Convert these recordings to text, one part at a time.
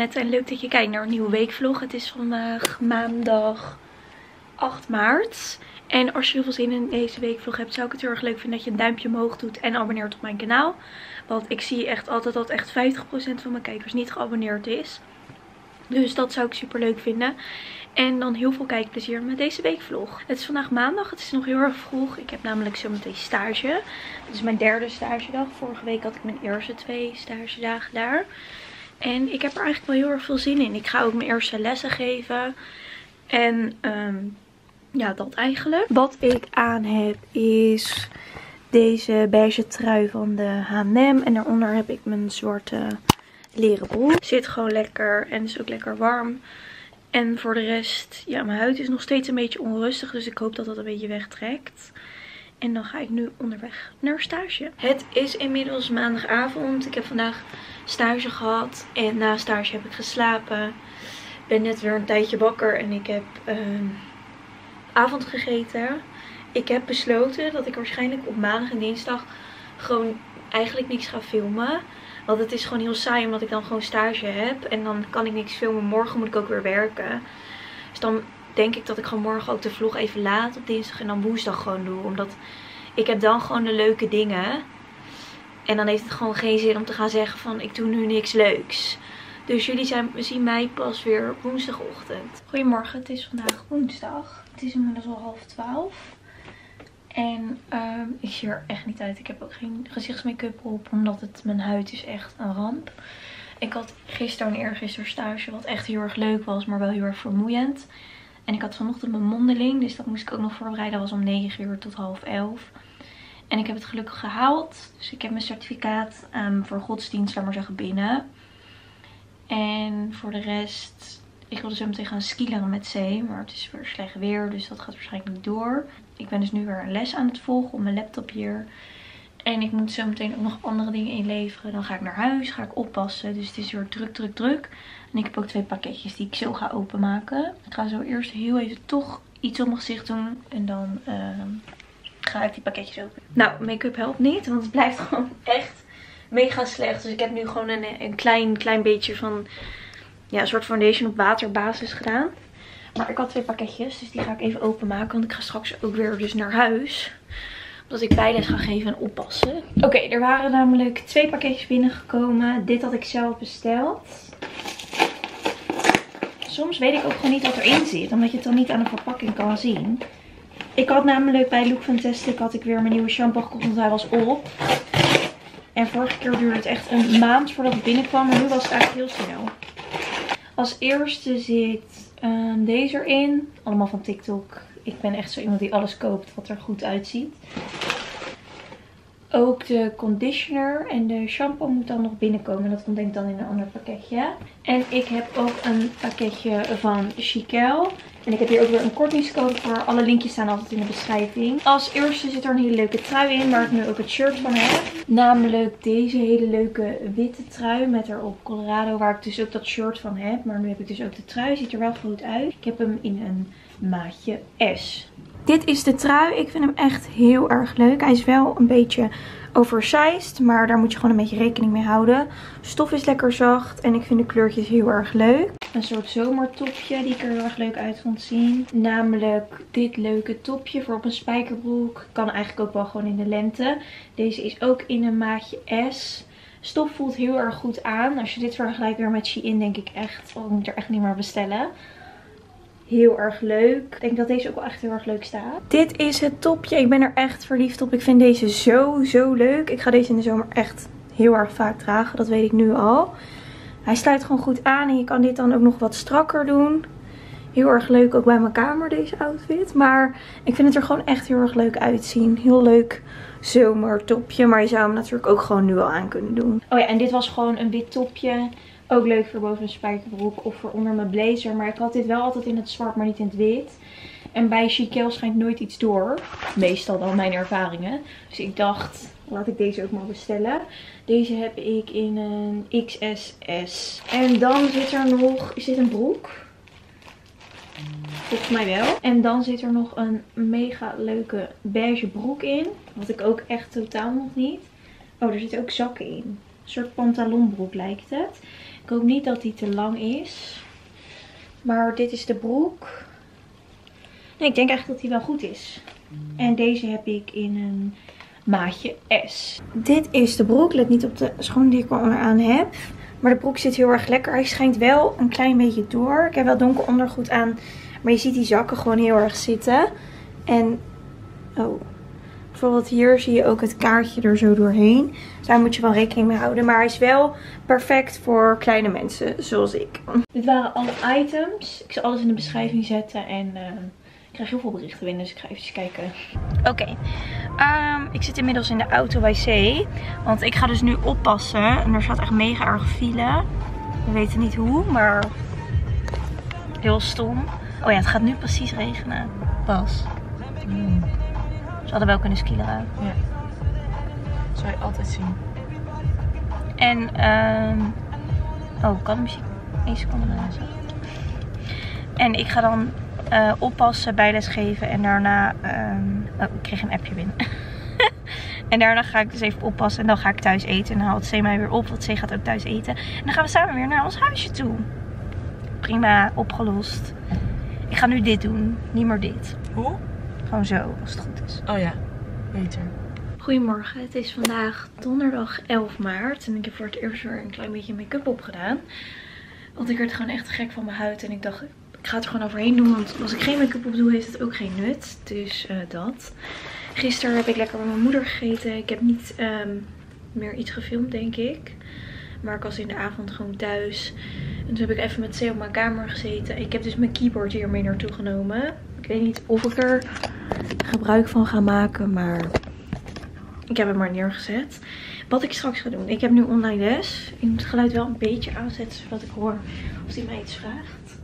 Janet en leuk dat je kijkt naar een nieuwe weekvlog. Het is vandaag maandag 8 maart. En als je heel veel zin in deze weekvlog hebt, zou ik het heel erg leuk vinden dat je een duimpje omhoog doet en abonneert op mijn kanaal. Want ik zie echt altijd dat echt 50% van mijn kijkers niet geabonneerd is. Dus dat zou ik super leuk vinden. En dan heel veel kijkplezier met deze weekvlog. Het is vandaag maandag. Het is nog heel erg vroeg. Ik heb namelijk zometeen stage. Dit is mijn derde stagedag. Vorige week had ik mijn eerste 2 stagedagen daar. En ik heb er eigenlijk wel heel erg veel zin in. Ik ga ook mijn eerste lessen geven. En ja, dat eigenlijk. Wat ik aan heb is deze beige trui van de H&M. En daaronder heb ik mijn zwarte leren broek. Zit gewoon lekker en is ook lekker warm. En voor de rest, ja, mijn huid is nog steeds een beetje onrustig. Dus ik hoop dat dat een beetje wegtrekt. En dan ga ik nu onderweg naar stage. Het is inmiddels maandagavond. Ik heb vandaag stage gehad. En na stage heb ik geslapen. Ik ben net weer een tijdje wakker. En ik heb avond gegeten. Ik heb besloten dat ik waarschijnlijk op maandag en dinsdag gewoon eigenlijk niks ga filmen. Want het is gewoon heel saai omdat ik dan gewoon stage heb. En dan kan ik niks filmen. Morgen moet ik ook weer werken. Dus dan denk ik dat ik gewoon morgen ook de vlog even laat op dinsdag. En dan woensdag gewoon doe. Omdat ik heb dan gewoon de leuke dingen. En dan heeft het gewoon geen zin om te gaan zeggen van ik doe nu niks leuks. Dus jullie zien mij pas weer woensdagochtend. Goedemorgen, het is vandaag woensdag. Het is inmiddels al 11:30. En ik zie er echt niet uit. Ik heb ook geen gezichtsmake-up op. Omdat mijn huid is echt een ramp. Ik had gisteren en eergisteren stage. Wat echt heel erg leuk was. Maar wel heel erg vermoeiend. En ik had vanochtend mijn mondeling. Dus dat moest ik ook nog voorbereiden. Dat was om 9:00 tot 10:30. En ik heb het gelukkig gehaald. Dus ik heb mijn certificaat voor godsdienst, laat maar zeggen, binnen. En voor de rest... Ik wilde zo meteen gaan skileren met Zee, maar het is weer slecht weer, dus dat gaat waarschijnlijk niet door. Ik ben dus nu weer een les aan het volgen op mijn laptop hier. En ik moet zo meteen ook nog andere dingen inleveren. Dan ga ik naar huis, ga ik oppassen. Dus het is weer druk, druk, druk. En ik heb ook 2 pakketjes die ik zo ga openmaken. Ik ga zo eerst heel even toch iets op mijn gezicht doen. En dan ga ik die pakketjes open. Nou, make-up helpt niet, want het blijft gewoon echt mega slecht. Dus ik heb nu gewoon een klein beetje van... Ja, een soort foundation op waterbasis gedaan. Maar ik had 2 pakketjes, dus die ga ik even openmaken. Want ik ga straks ook weer dus naar huis. Omdat ik bijles ga geven en oppassen. Oké, er waren namelijk 2 pakketjes binnengekomen. Dit had ik zelf besteld. Soms weet ik ook gewoon niet wat erin zit. Omdat je het dan niet aan de verpakking kan zien. Ik had namelijk bij Look Fantastic had ik weer mijn nieuwe shampoo gekocht. Want hij was op. En vorige keer duurde het echt een maand voordat het binnenkwam. Maar nu was het eigenlijk heel snel. Als eerste zit deze erin. Allemaal van TikTok. Ik ben echt zo iemand die alles koopt wat er goed uitziet. Ook de conditioner en de shampoo moet dan nog binnenkomen. Dat komt denk ik dan in een ander pakketje. En ik heb ook een pakketje van Chiquelle. En ik heb hier ook weer een kortingscode voor. Alle linkjes staan altijd in de beschrijving. Als eerste zit er een hele leuke trui in. Waar ik nu ook het shirt van heb. Namelijk deze hele leuke witte trui. Met erop Colorado. Waar ik dus ook dat shirt van heb. Maar nu heb ik dus ook de trui. Ziet er wel goed uit. Ik heb hem in een maatje S. Dit is de trui. Ik vind hem echt heel erg leuk. Hij is wel een beetje oversized. Maar daar moet je gewoon een beetje rekening mee houden. Stof is lekker zacht. En ik vind de kleurtjes heel erg leuk. Een soort zomertopje die ik er heel erg leuk uit vond zien. Namelijk dit leuke topje voor op een spijkerbroek. Kan eigenlijk ook wel gewoon in de lente. Deze is ook in een maatje S. Stof voelt heel erg goed aan. Als je dit vergelijkt weer met Shein denk ik echt. Oh, ik moet er echt niet meer bestellen. Heel erg leuk. Ik denk dat deze ook wel echt heel erg leuk staat. Dit is het topje. Ik ben er echt verliefd op. Ik vind deze zo leuk. Ik ga deze in de zomer echt heel erg vaak dragen. Dat weet ik nu al. Hij sluit gewoon goed aan. En je kan dit dan ook nog wat strakker doen. Heel erg leuk ook bij mijn kamer deze outfit. Maar ik vind het er gewoon echt heel erg leuk uitzien. Heel leuk zomertopje. Maar je zou hem natuurlijk ook gewoon nu al aan kunnen doen. Oh ja, en dit was gewoon een wit topje. Ook leuk voor boven mijn spijkerbroek of voor onder mijn blazer. Maar ik had dit wel altijd in het zwart, maar niet in het wit. En bij Chiquelle schijnt nooit iets door. Meestal dan mijn ervaringen. Dus ik dacht, laat ik deze ook maar bestellen. Deze heb ik in een XSS. En dan zit er nog... Is dit een broek? Volgens mij wel. En dan zit er nog een mega leuke beige broek in. Wat ik ook echt totaal nog niet. Oh, er zitten ook zakken in. soort pantalonbroek lijkt het. Ik hoop niet dat die te lang is. Maar dit is de broek. Nee, ik denk eigenlijk dat die wel goed is. En deze heb ik in een maatje S. Dit is de broek. Let niet op de schoen die ik al onderaan heb. Maar de broek zit heel erg lekker. Hij schijnt wel een klein beetje door. Ik heb wel donker ondergoed aan. Maar je ziet die zakken gewoon heel erg zitten. En oh, bijvoorbeeld hier zie je ook het kaartje er zo doorheen. Dus daar moet je wel rekening mee houden. Maar hij is wel perfect voor kleine mensen zoals ik. Dit waren alle items. Ik zal alles in de beschrijving zetten. En ik krijg heel veel berichten binnen. Dus ik ga even kijken. Oké. Ik zit inmiddels in de auto bij C. Want ik ga dus nu oppassen. En er staat echt mega erg file. We weten niet hoe, maar heel stom. Oh ja, het gaat nu precies regenen. Pas. Ze hadden wel kunnen skileren. Ja. Dat zou je altijd zien. En, oh, ik kan de muziek 1 seconde blazen. En ik ga dan oppassen, bijles geven en daarna... oh, ik kreeg een appje binnen. En daarna ga ik dus even oppassen en dan ga ik thuis eten. En dan haalt C mij weer op, want C gaat ook thuis eten. En dan gaan we samen weer naar ons huisje toe. Prima, opgelost. Ik ga nu dit doen, niet meer dit. Hoe? Gewoon zo, als het goed is. Oh ja, beter. Goedemorgen, het is vandaag donderdag 11 maart. En ik heb voor het eerst weer een klein beetje make-up op gedaan. Want ik werd gewoon echt gek van mijn huid. En ik dacht, ik ga het er gewoon overheen doen. Want als ik geen make-up op doe, heeft het ook geen nut. Dus dat. Gisteren heb ik lekker met mijn moeder gegeten. Ik heb niet meer iets gefilmd, denk ik. Maar ik was in de avond gewoon thuis. En toen heb ik even met C op mijn kamer gezeten. Ik heb dus mijn keyboard hier mee naartoe genomen. Ik weet niet of ik er gebruik van ga maken, maar ik heb hem maar neergezet. Wat ik straks ga doen. Ik heb nu online les. Ik moet het geluid wel een beetje aanzetten, zodat ik hoor of hij mij iets vraagt.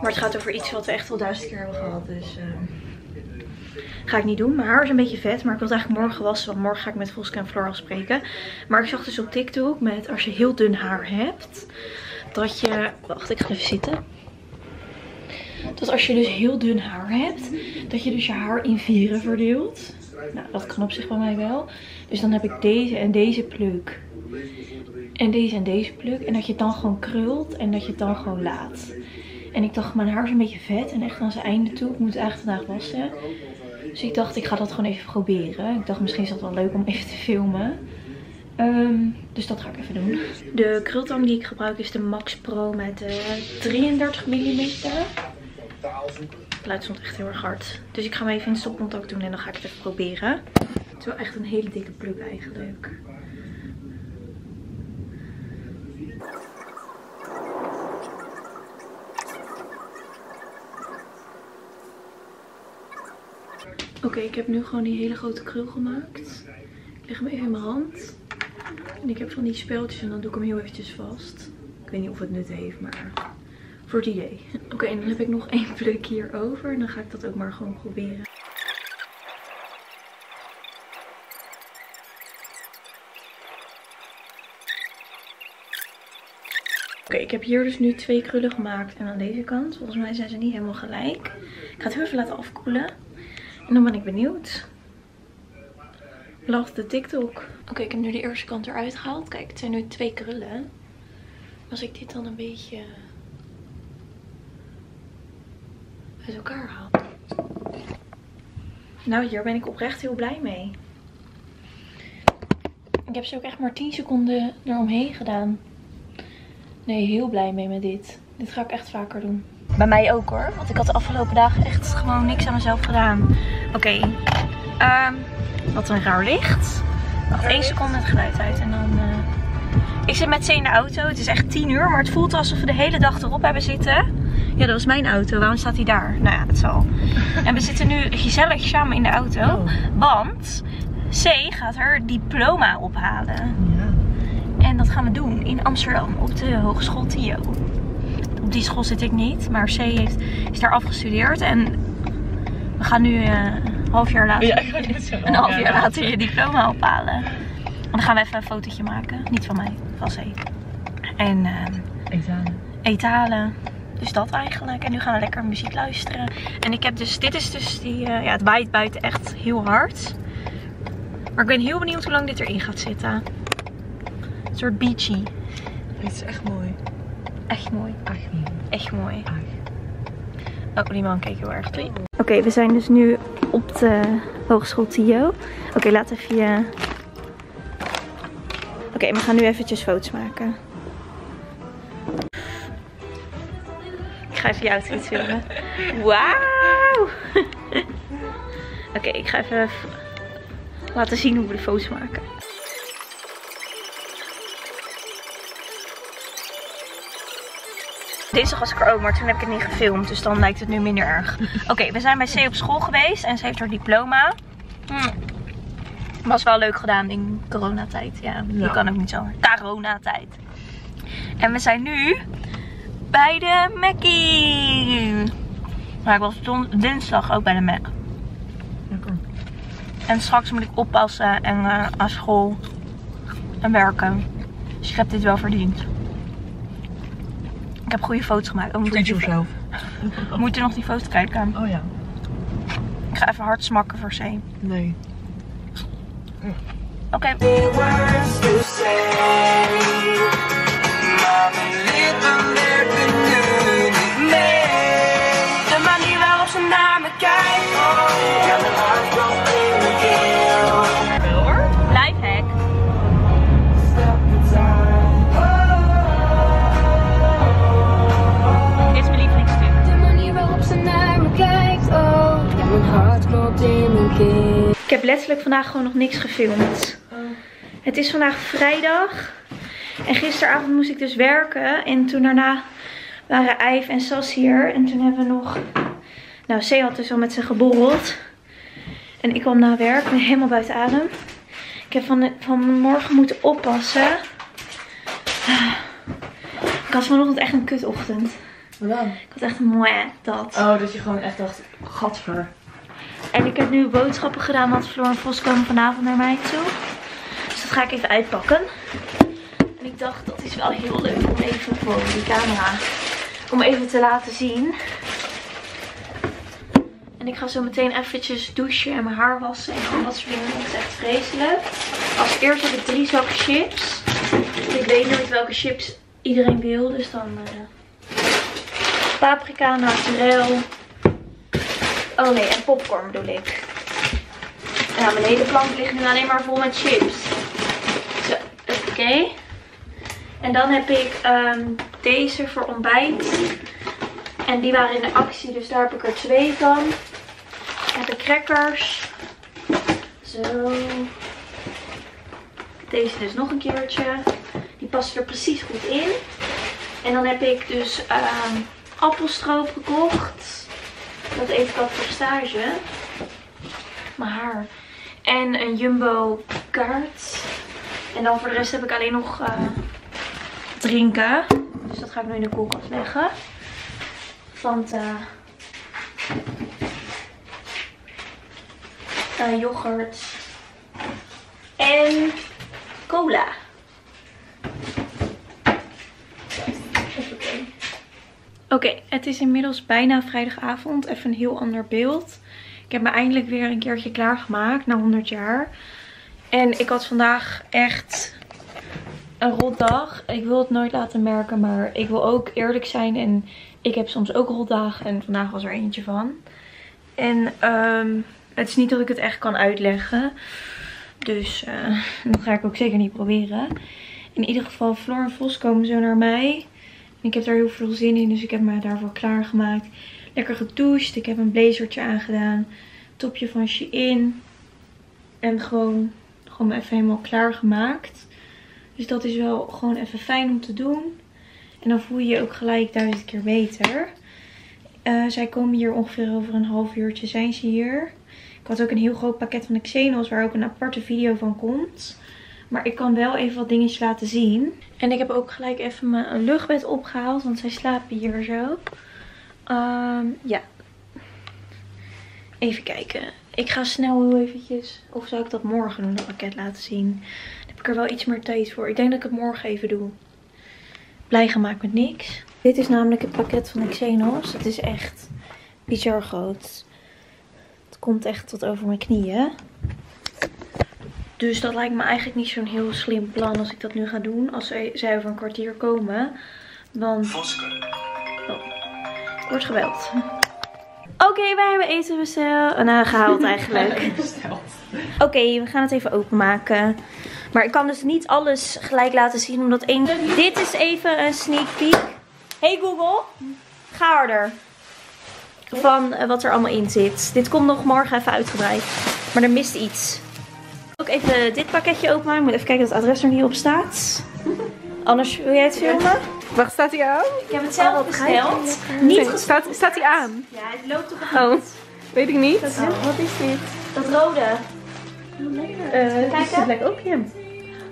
Maar het gaat over iets wat we echt al 1000 keer hebben gehad, dus... Ga ik niet doen. Mijn haar is een beetje vet. Maar ik wil het eigenlijk morgen wassen. Want morgen ga ik met Voska en Flor afspreken. Maar ik zag dus op TikTok met als je heel dun haar hebt. Dat je... Wacht, ik ga even zitten. Dat als je dus heel dun haar hebt. Dat je dus je haar in 4 verdeelt. Nou, dat kan op zich bij mij wel. Dus dan heb ik deze en deze pluk. En deze pluk. En dat je het dan gewoon krult. En dat je het dan gewoon laat. En ik dacht, mijn haar is een beetje vet. En echt aan zijn einde toe. Ik moet het eigenlijk vandaag wassen. Dus ik dacht, ik ga dat gewoon even proberen. Ik dacht, misschien is dat wel leuk om even te filmen. Dus dat ga ik even doen. De krultang die ik gebruik is de Max Pro met 33 mm. Het geluid stond echt heel erg hard. Dus ik ga hem even in stopcontact doen en dan ga ik het even proberen. Het is wel echt een hele dikke pluk eigenlijk. Oké, ik heb nu gewoon die hele grote krul gemaakt. Ik leg hem even in mijn hand. En ik heb van die speeltjes en dan doe ik hem heel eventjes vast. Ik weet niet of het nut heeft, maar voor het idee. Oké, en dan heb ik nog 1 pluk hier over. En dan ga ik dat ook maar gewoon proberen. Oké, ik heb hier dus nu 2 krullen gemaakt. En aan deze kant, volgens mij zijn ze niet helemaal gelijk. Ik ga het heel even laten afkoelen. En dan ben ik benieuwd. Love de TikTok. Oké, ik heb nu de eerste kant eruit gehaald. Kijk, het zijn nu 2 krullen. Als ik dit dan een beetje uit elkaar haal. Nou, hier ben ik oprecht heel blij mee. Ik heb ze ook echt maar 10 seconden eromheen gedaan. Nee, heel blij mee met dit. Dit ga ik echt vaker doen. Bij mij ook hoor, want ik had de afgelopen dagen echt gewoon niks aan mezelf gedaan. Oké, wat een raar licht. Nog 1 seconde het geluid uit en dan... Ik zit met C in de auto, het is echt 10 uur, maar het voelt alsof we de hele dag erop hebben zitten. Ja, dat was mijn auto, waarom staat die daar? Nou ja, dat zal. En we zitten nu gezellig samen in de auto, want C gaat haar diploma ophalen. En dat gaan we doen in Amsterdam op de Hogeschool Tio. Op die school zit ik niet, maar C is daar afgestudeerd en we gaan nu een half jaar later je diploma ophalen. En dan gaan we even een fotootje maken, niet van mij, van C. En eten halen. Dus dat eigenlijk. En nu gaan we lekker muziek luisteren. En ik heb dus, dit is dus die, ja, het waait buiten echt heel hard. Maar ik ben heel benieuwd hoe lang dit erin gaat zitten. Een soort beachy. Dit is echt mooi. Echt mooi. Echt mooi. Echt mooi. Oh, die man kijkt heel erg lief. Oké, we zijn dus nu op de Hogeschool Tio. Oké, laten we even... Oké, we gaan nu eventjes foto's maken. Ik ga even jou iets filmen. Wauw! Oké, ik ga even laten zien hoe we de foto's maken. Dinsdag was ik er ook, maar toen heb ik het niet gefilmd, dus dan lijkt het nu minder erg. Oké, we zijn bij C op school geweest en ze heeft haar diploma. Was wel leuk gedaan in coronatijd. Ja, je kan ook niet zo. Coronatijd. En we zijn nu bij de Mackie. Maar ik was dinsdag ook bij de Mac. Lekker. En straks moet ik oppassen en aan school en werken. Dus ik heb dit wel verdiend. Ik heb goede foto's gemaakt. We moeten nog die foto's kijken. Oh ja. Ik ga even hard smakken voor C. Nee. Oké. De manier waarop ze naar me kijkt. Lifehack. Dit is mijn lievelingsstuk. De manier waarop ze naar me kijkt. Oh, mijn hart klopt in mijn keel. Ik heb letterlijk vandaag gewoon nog niks gefilmd. Het is vandaag vrijdag. En gisteravond moest ik dus werken. En toen daarna waren Ijf en Sas hier. En toen hebben we nog... Nou, C had dus al met ze geborreld. En ik kwam naar werk. Ik ben helemaal buiten adem. Ik heb vanmorgen moeten oppassen. Ik had vanochtend echt een kutochtend. Wat dan? Ik had echt een mooi dat. Oh, dat je gewoon echt dacht, gadver. En ik heb nu boodschappen gedaan, want Floor en Vos komen vanavond naar mij toe. Dus dat ga ik even uitpakken. En ik dacht, dat is wel heel leuk om even voor die camera, om even te laten zien. En ik ga zo meteen eventjes douchen en mijn haar wassen en al dat soort dingen. Dat is echt vreselijk. Als eerst heb ik 3 zakken chips. Ik weet nooit welke chips iedereen wil, dus dan paprika, naturel. Oh nee, en popcorn bedoel ik. Ja, mijn hele plank ligt nu alleen maar vol met chips. Zo, oké. En dan heb ik deze voor ontbijt. En die waren in de actie, dus daar heb ik er 2 van. Dan heb ik crackers. Zo. Deze dus nog een keertje. Die past er precies goed in. En dan heb ik dus appelstroop gekocht. Dat eet ik al voor stage. Mijn haar. En een jumbo kaart. En dan voor de rest heb ik alleen nog drinken. Dus dat ga ik nu in de koelkast leggen. Fanta. Yoghurt. En cola. Oké, het is inmiddels bijna vrijdagavond. Even een heel ander beeld. Ik heb me eindelijk weer een keertje klaargemaakt na 100 jaar. En ik had vandaag echt een rotdag. Ik wil het nooit laten merken, maar ik wil ook eerlijk zijn. En ik heb soms ook rotdagen en vandaag was er eentje van. En het is niet dat ik het echt kan uitleggen. Dus dat ga ik ook zeker niet proberen. In ieder geval, Floor en Vos komen zo naar mij. Ik heb daar heel veel zin in, dus ik heb me daarvoor klaargemaakt. Lekker gedoucht. Ik heb een blazertje aangedaan. Topje van Shein. En gewoon me even helemaal klaargemaakt. Dus dat is wel gewoon even fijn om te doen. En dan voel je je ook gelijk 1000 keer beter. Zij komen hier ongeveer over een half uurtje zijn ze hier. Ik had ook een heel groot pakket van de Xenos waar ook een aparte video van komt. Maar ik kan wel even wat dingetjes laten zien. En ik heb ook gelijk even mijn luchtbed opgehaald. Want zij slapen hier zo. Ja. Even kijken. Ik ga snel heel eventjes. Of zou ik dat morgen doen, dat pakket laten zien. Dan heb ik er wel iets meer tijd voor. Ik denk dat ik het morgen even doe. Blij gemaakt met niks. Dit is namelijk het pakket van de Xenos. Het is echt bizar groot. Het komt echt tot over mijn knieën. Dus dat lijkt me eigenlijk niet zo'n heel slim plan als ik dat nu ga doen. Als zij over een kwartier komen. Want... Oh, wordt gebeld. Oké, wij hebben eten besteld. Nou, gehaald eigenlijk. Oké, we gaan het even openmaken. Maar ik kan dus niet alles gelijk laten zien. Omdat één... Dit is even een sneak peek. Hey Google, ga harder. Van wat er allemaal in zit. Dit komt nog morgen even uitgebreid. Maar er mist iets. Ook even dit pakketje openmaken. Ik moet even kijken dat het adres er niet op staat. Anders wil jij het filmen? Wacht, staat hij aan? Ik heb het zelf besteld. Staat hij aan? Ja, het loopt toch aan. Oh, weet ik niet. Wat is dit? Dat rode. Kijk, dat lijkt ook hem.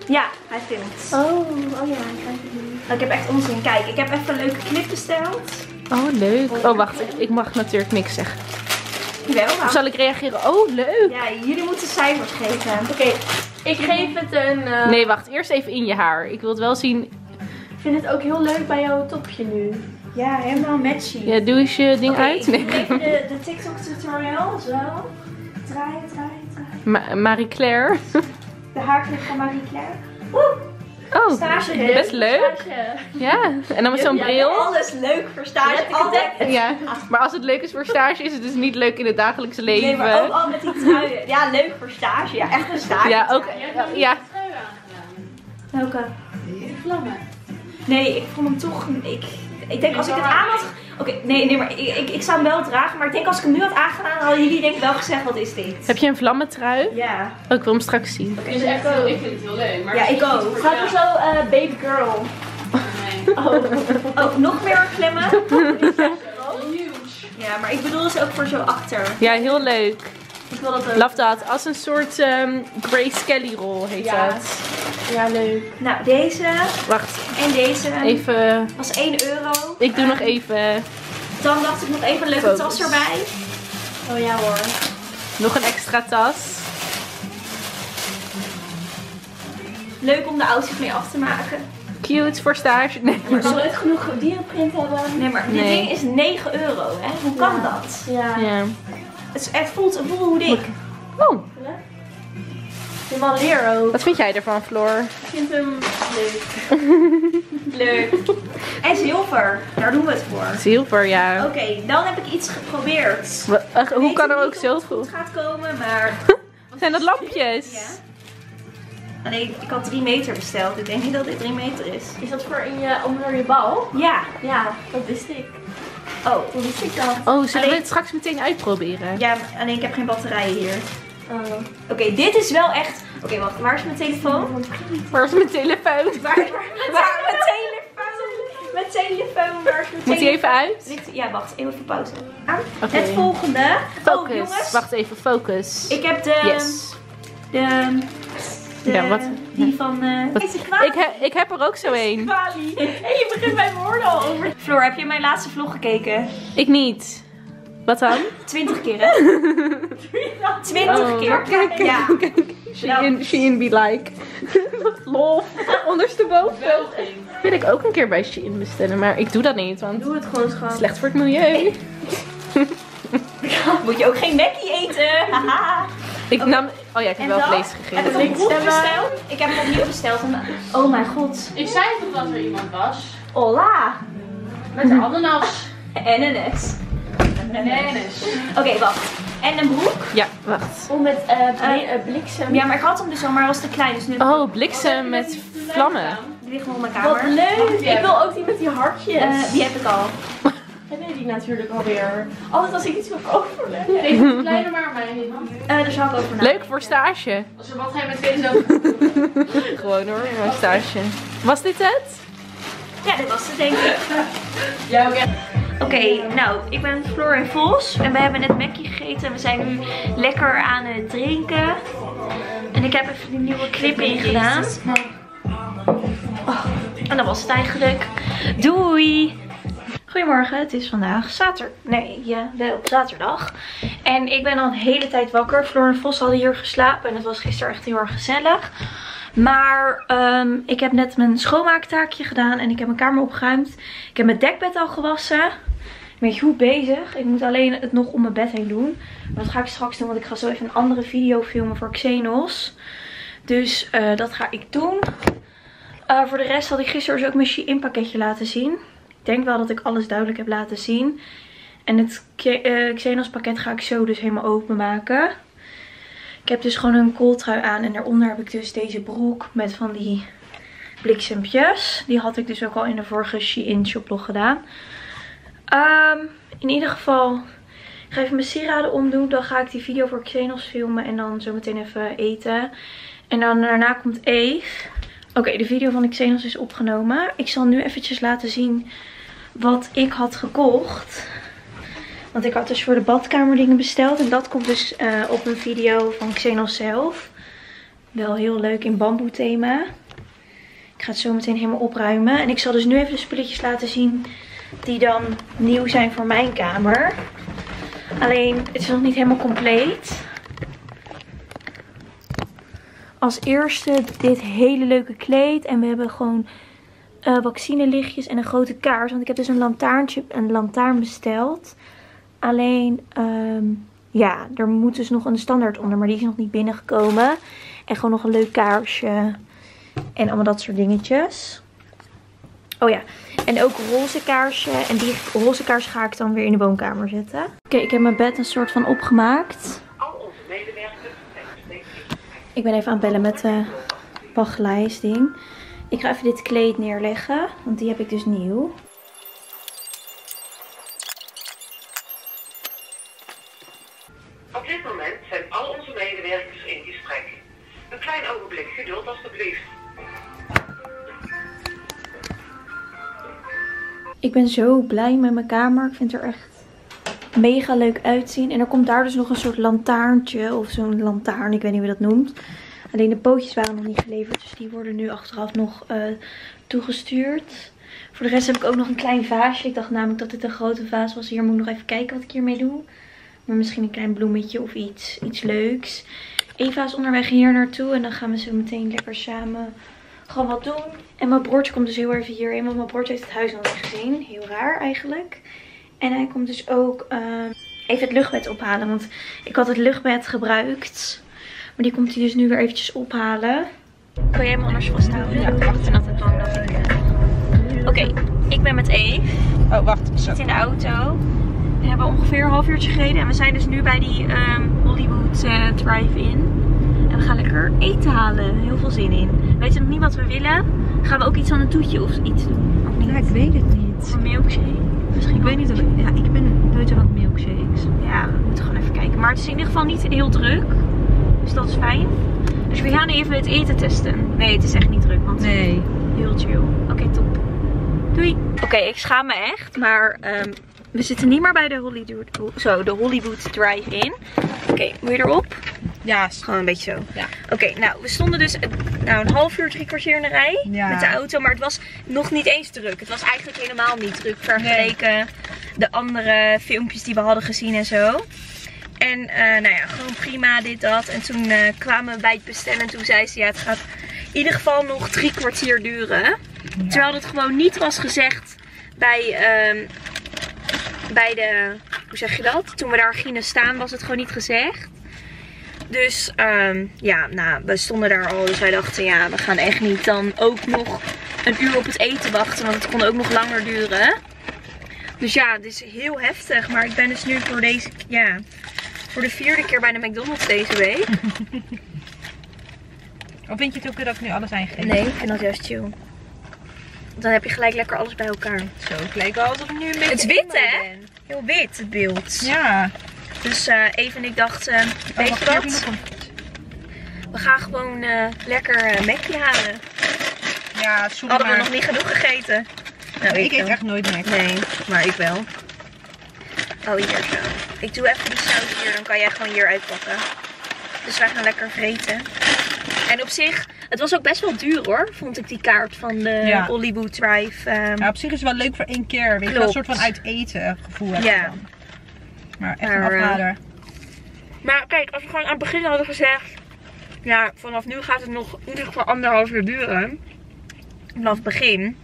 Ja, hij filmt. Oh ja, hij kijkt het niet. Ik heb echt onzin. Kijk, ik heb echt een leuke clip besteld. Oh, leuk. Oh, wacht. Ik mag natuurlijk niks zeggen. Wel, of zal ik reageren? Oh, leuk. Ja, jullie moeten cijfers geven. Oké, ik geef het een... Nee, wacht. Eerst even in je haar. Ik wil het wel zien. Ik vind het ook heel leuk bij jouw topje nu. Ja, helemaal matchy. Ja, doe eens je ding uit. Nee. Even de TikTok tutorial. Zo. Draai. Marie Claire. De haarkleur van Marie Claire. Oeh. Oh, stage, best leuk. Stage. Ja, en dan met zo'n bril. Alles leuk voor stage. Ja, maar als het leuk is voor stage, is het dus niet leuk in het dagelijkse leven. Nee, maar ook al met die truien. Ja, leuk voor stage. Ja, echt een stage. Ja, ook. Ja. Welke? Die vlammen. Nee, ik vond hem toch. Ik denk als ik het aan had. Oké, nee, maar ik zou hem wel dragen. Maar ik denk als ik hem nu had aangedaan, hadden jullie denk ik wel gezegd, wat is dit? Heb je een vlammentrui? Ja. Oh, ik wil hem straks zien. Okay. Dus echt heel, ik vind het heel leuk. Maar ja, ik ook. Gaat er zo baby girl. Nee. Oh, nog meer klemmen. Ja, maar ik bedoel dus ook voor zo achter. Ja, heel leuk. Ik wil dat ook. Love dat. Als een soort Grace Kelly rol heet dat. Ja, leuk. Nou, deze. Wacht. En deze. Even. Was €1. Ik doe nog even. Dan dacht ik nog even een leuke tas erbij. Oh ja hoor. Nog een extra tas. Leuk om de outfit mee af te maken. Cute voor stage. Nee, maar zal het genoeg dierenprint hebben? Nee, maar dit ding is €9. Hè? Hoe kan dat? Ja. Het voelt een hoe dik. Oh. Wat vind jij ervan, Floor? Ik vind hem leuk. Leuk. En zilver. Daar doen we het voor. Zilver, ja. Oké, dan heb ik iets geprobeerd. Hoe kan er ook zilver? Het gaat komen, maar... Zijn dat lampjes? Ja. Ah, nee, ik had 3 meter besteld. Ik denk niet dat dit 3 meter is. Is dat voor onder je bal? Ja. Ja, dat wist ik. Oh, hoe wist ik dat? Oh, zullen we het straks meteen uitproberen? Ja, alleen ik heb geen batterijen hier. Oké, dit is wel echt... Oké, wacht. Waar is mijn telefoon? Waar is mijn telefoon? Waar is mijn telefoon? Mijn telefoon, waar is mijn telefoon? Moet die even uit? Ja, wacht. Even pauze. Okay. Het volgende. Focus. Oh, jongens. Wacht even, focus. Ik heb de... Yes. Ja, wat? Die van... Deze kwalie. Ik heb er ook zo een. Kwalie. Hey, je begint mijn woorden al over. Floor, heb je mijn laatste vlog gekeken? Ik niet. Wat dan? 20 keer, hè? 20 keer. Kijk, ja. Shein be like. Lol. Ondersteboven. Wil ik ook een keer bij Shein bestellen, maar ik doe dat niet, want... Doe het gewoon, schat. Slecht voor het milieu. Moet je ook geen Mackie eten? Haha. Ik nam... Oh ja, ik heb wel vlees gegeten. Heb ik het besteld? Ik heb het opnieuw besteld. Oh mijn god. Ik zei toch dat er iemand was? Hola. Met een ananas. En een S. Oké, wacht. En een broek. Ja, wacht. Met bliksem. Ja, maar ik had hem dus al, maar hij was te klein. Dus nu... Oh, bliksem met vlammen. Die ligt nog op mijn kamer. Wat leuk. Ik wil ook die met die hartjes. Die heb ik al. En nee, die natuurlijk alweer. Altijd als ik iets wil overleg. Deze kleine maar mij. Daar zou ik over na. Leuk voor stage. Als er wat ga je met deze over. Gewoon hoor, voor stage. Was dit het? Ja, dit was het denk ik. Ja, oké. Oké, nou, ik ben Floor en Vos en we hebben net Mackie gegeten en we zijn nu lekker aan het drinken. En ik heb even die nieuwe clip ingedaan. Oh, en dat was het eigenlijk. Doei! Goedemorgen, het is vandaag zaterdag. Nee, ja, wel zaterdag. En ik ben al een hele tijd wakker. Floor en Vos hadden hier geslapen en het was gisteren echt heel erg gezellig. Maar ik heb net mijn schoonmaaktaakje gedaan en ik heb mijn kamer opgeruimd. Ik heb mijn dekbed al gewassen. Ik ben goed bezig. Ik moet alleen het nog om mijn bed heen doen. Maar dat ga ik straks doen, want ik ga zo even een andere video filmen voor Xenos. Dus dat ga ik doen. Voor de rest had ik gisteren dus ook mijn Shein pakketje laten zien. Ik denk wel dat ik alles duidelijk heb laten zien. En het Xenos pakket ga ik zo dus helemaal openmaken. Ik heb dus gewoon een kooltrui aan. En daaronder heb ik dus deze broek met van die bliksempjes. Die had ik dus ook al in de vorige Shein shoplog gedaan. In ieder geval, ik ga even mijn sieraden omdoen. Dan ga ik die video voor Xenos filmen. En dan zometeen even eten. En dan daarna komt Eve. Oké, de video van Xenos is opgenomen. Ik zal nu eventjes laten zien wat ik had gekocht. Want ik had dus voor de badkamer dingen besteld. En dat komt dus op een video van Xenos zelf. Wel heel leuk in bamboe thema. Ik ga het zo meteen helemaal opruimen. En ik zal dus nu even de spulletjes laten zien die dan nieuw zijn voor mijn kamer. Alleen, het is nog niet helemaal compleet. Als eerste dit hele leuke kleed. En we hebben gewoon vaccinelichtjes en een grote kaars. Want ik heb dus een lantaarn besteld. Alleen, ja, er moet dus nog een standaard onder. Maar die is nog niet binnengekomen. En gewoon nog een leuk kaarsje. En allemaal dat soort dingetjes. Oh ja, en ook roze kaarsen. En die roze kaars ga ik dan weer in de woonkamer zetten. Oké, ik heb mijn bed een soort van opgemaakt. Ik ben even aan het bellen met de wachtlijstding. Ik ga even dit kleed neerleggen. Want die heb ik dus nieuw. Op dit moment zijn al onze medewerkers in gesprek. Een klein ogenblik geduld alstublieft. Ik ben zo blij met mijn kamer. Ik vind het er echt mega leuk uitzien. En er komt daar dus nog een soort lantaarntje. Of zo'n lantaarn. Ik weet niet hoe dat noemt. Alleen de pootjes waren nog niet geleverd. Dus die worden nu achteraf nog toegestuurd. Voor de rest heb ik ook nog een klein vaasje. Ik dacht namelijk dat dit een grote vaas was. Hier moet ik nog even kijken wat ik hiermee doe. Maar misschien een klein bloemetje of iets. Iets leuks. Eva is onderweg hier naartoe. En dan gaan we zo meteen lekker samen gewoon wat doen. En mijn broertje komt dus heel even hierheen. Want mijn broertje heeft het huis nog niet gezien. Heel raar eigenlijk. En hij komt dus ook even het luchtbed ophalen. Want ik had het luchtbed gebruikt. Maar die komt hij dus nu weer eventjes ophalen. Kun jij hem anders vasthouden? Ja, wacht. En dat het lang dat ik... Oké, ik ben met Eve. Oh, wacht. We zitten in de auto. We hebben ongeveer een half uurtje gereden. En we zijn dus nu bij die Hollywood Drive-in. En we gaan lekker eten halen. Heel veel zin in. Weet je nog niet wat we willen? Gaan we ook iets aan een toetje of iets doen? Of niet? Ja, ik weet het niet. Een milkshake. Misschien ik weet niet of ik... Ja, ik ben buiten van milkshakes. Ja, we moeten gewoon even kijken. Maar het is in ieder geval niet heel druk. Dus dat is fijn. Dus we gaan even het eten testen. Nee, het is echt niet druk. Want nee. Heel chill. Oké, top. Doei. Oké, ik schaam me echt. Maar we zitten niet meer bij de Hollywood Drive-in. Oké, moet je erop? Ja, gewoon een beetje zo. Ja. Oké, nou, we stonden dus een half uur, 3 kwartier in de rij. Ja. Met de auto. Maar het was nog niet eens druk. Het was eigenlijk helemaal niet druk. Vergeleken de andere filmpjes die we hadden gezien en zo. En nou ja, gewoon prima dit, dat. En toen kwamen we bij het bestellen. En toen zei ze, ja, het gaat in ieder geval nog 3 kwartier duren. Ja. Terwijl het gewoon niet was gezegd bij de... Hoe zeg je dat? Toen we daar gingen staan was het gewoon niet gezegd. Dus ja, nou, we stonden daar al. Dus wij dachten, ja, we gaan echt niet dan ook nog een uur op het eten wachten. Want het kon ook nog langer duren. Dus ja, het is heel heftig. Maar ik ben dus nu voor deze, ja, voor de 4e keer bij de McDonald's deze week. Of vind je het ook dat ik nu alles eigenlijk? Nee, ik vind dat juist chill. Want dan heb je gelijk lekker alles bij elkaar. Zo, het lijkt wel alsof ik nu een beetje... Het is wit, hè? Ben. Heel wit, het beeld. Ja. Dus Eve en ik dachten, weet je wat? We gaan gewoon lekker Mac'je halen. Ja, sorry. Hadden we nog niet genoeg gegeten. Nou, ik eet echt nooit Mac. Nee, maar ik wel. Oh, hier zo. Ik doe even die saus hier, dan kan jij gewoon hier uitpakken. Dus wij gaan lekker vreten. En op zich, het was ook best wel duur hoor, vond ik die kaart van de Hollywood Drive. Ja, op zich is het wel leuk voor 1 keer. Weet je wel, een soort van uit eten gevoel heb je dan. Maar echt een afrader. Maar kijk, als we gewoon aan het begin hadden gezegd... Ja, vanaf nu gaat het nog in ieder geval 1,5 uur duren. Vanaf het begin.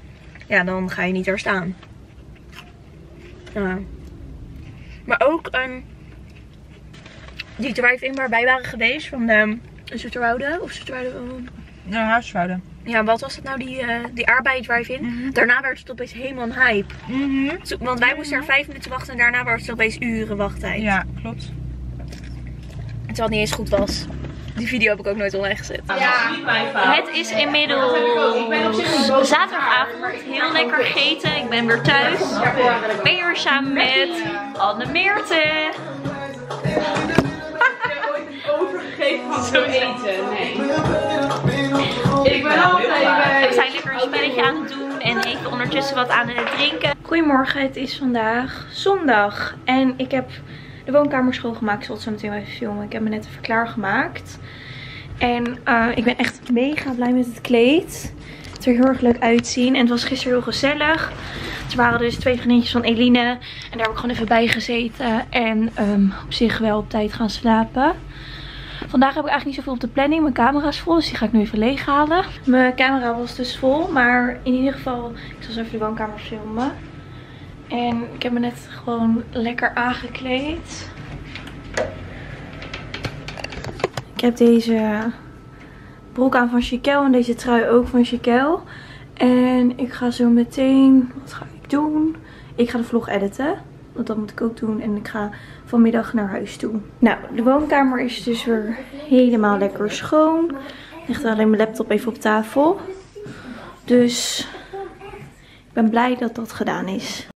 Ja, dan ga je niet daar staan. Ja. Maar ook die drive-in waar wij waren geweest van de Zoeterwoude of Zoeterwoude? Ja, Zoeterwoude. Ja, wat was dat nou, die Arbeid Drive-in? Mm-hmm. Daarna werd het opeens helemaal een hype. Mm-hmm. Want wij moesten er 5 minuten wachten en daarna werd het opeens uren wachttijd. Ja, klopt. Terwijl het niet eens goed was. Die video heb ik ook nooit online gezet. Ja, het is inmiddels zaterdagavond. Heel lekker gegeten. Ik ben weer thuis. Ik ben hier samen met Anne Meerte. Zo eten, nee. Ik ben altijd bij. We zijn lekker een spelletje aan het doen en even ondertussen wat aan het drinken. Goedemorgen, het is vandaag zondag en ik heb de woonkamer schoongemaakt. Ik zal het zo meteen even filmen. Ik heb me net even klaargemaakt. En ik ben echt mega blij met het kleed. Het er heel erg leuk uitzien. En het was gisteren heel gezellig. Er waren dus 2 vriendinnetjes van Eline. En daar heb ik gewoon even bij gezeten. En op zich wel op tijd gaan slapen. Vandaag heb ik eigenlijk niet zoveel op de planning. Mijn camera is vol, dus die ga ik nu even leeghalen. Mijn camera was dus vol, maar in ieder geval... Ik zal zo even de woonkamer filmen. En ik heb me net gewoon lekker aangekleed. Ik heb deze broek aan van Chiquelle en deze trui ook van Chiquelle. En ik ga zo meteen... Wat ga ik doen? Ik ga de vlog editen. Want dat moet ik ook doen. En ik ga vanmiddag naar huis toe. Nou, de woonkamer is dus weer helemaal lekker schoon. Ik leg alleen mijn laptop even op tafel. Dus ik ben blij dat dat gedaan is.